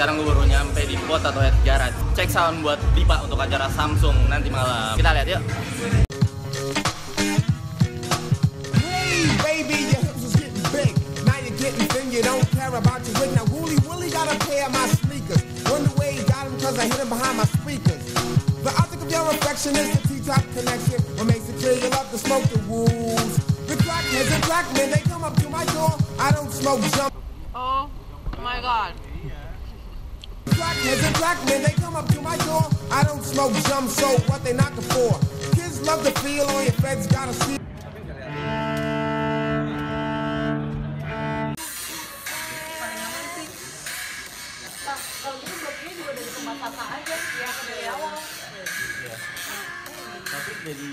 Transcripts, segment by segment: Sekarang gue baru nyampe di Potatohead Garage. Cek sound buat Dipa untuk acara Samsung nanti malam. Kita lihat yuk. Hey baby, your hips is getting big. Now you're getting thin, you don't care about your weight. Now Wooly got a pair of my sneakers. Wonder where he got them cause I hit him behind my speakers. The object of your affection is the T-top connection. What makes it clear you love to smoke the wools. The black kids and black men, they come up to my door. I don't smoke jump. Oh my god. Black kids and black men, they come up to my door. I don't smoke jump, so what they knocking for? Kids love to feel on your feds, gotta see. Kalau gitu bloknya juga dari tempat sampah aja, ya dari awal. Tapi jadi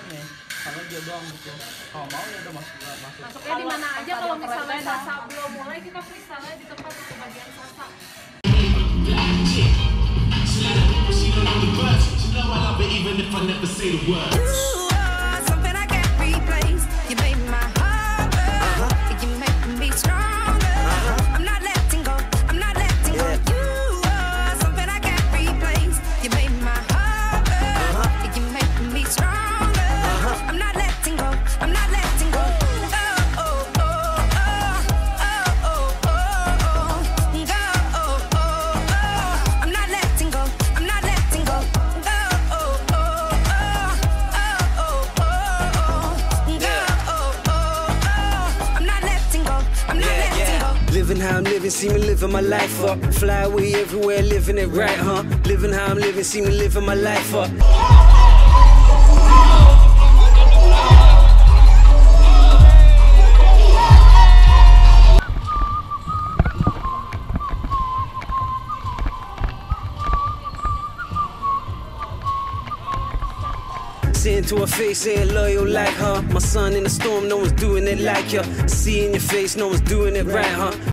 aneh. Karena dia doang gitu. Kalau mau ya udah masuk. Masuknya di mana aja kalau misalnya Sasa belum mulai, kita freestyle aja di tempat itu bagian Sasa. Living how I'm living, see me living my life up. Fly away everywhere, living it right, huh? Living how I'm living, see me living my life up. Seeing to her face, ain't loyal like her. My son in the storm, no one's doing it like ya. See in your face, no one's doing it right, huh?